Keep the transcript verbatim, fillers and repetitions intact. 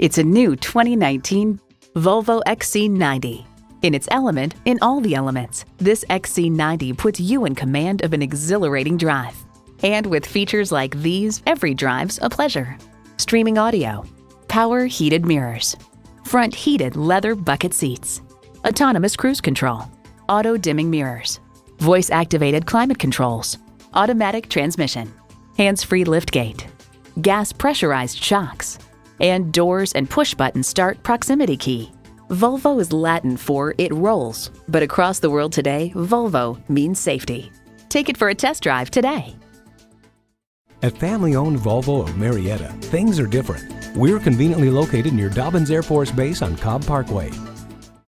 It's a new twenty nineteen Volvo X C ninety. In its element, in all the elements, this X C ninety puts you in command of an exhilarating drive. And with features like these, every drive's a pleasure. Streaming audio, power heated mirrors, front heated leather bucket seats, autonomous cruise control, auto dimming mirrors, voice activated climate controls, automatic transmission, hands-free liftgate, gas pressurized shocks, and doors and push-button start proximity key. Volvo is Latin for it rolls, but across the world today, Volvo means safety. Take it for a test drive today. At family-owned Volvo of Marietta, things are different. We're conveniently located near Dobbins Air Force Base on Cobb Parkway.